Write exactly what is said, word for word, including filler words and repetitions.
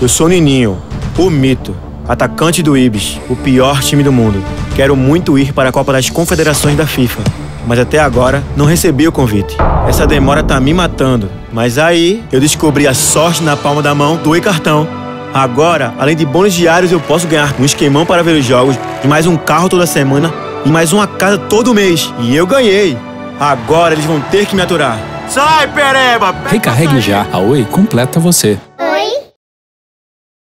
Eu sou o Nininho, o mito, atacante do Ibis, o pior time do mundo. Quero muito ir para a Copa das Confederações da FIFA, mas até agora não recebi o convite. Essa demora tá me matando, mas aí eu descobri a sorte na palma da mão do Oi Cartão. Agora, além de bônus diários, eu posso ganhar um esquemão para ver os jogos, e mais um carro toda semana, e mais uma casa todo mês. E eu ganhei! Agora eles vão ter que me aturar. Sai, pereba! Recarregue já, a Oi completa você.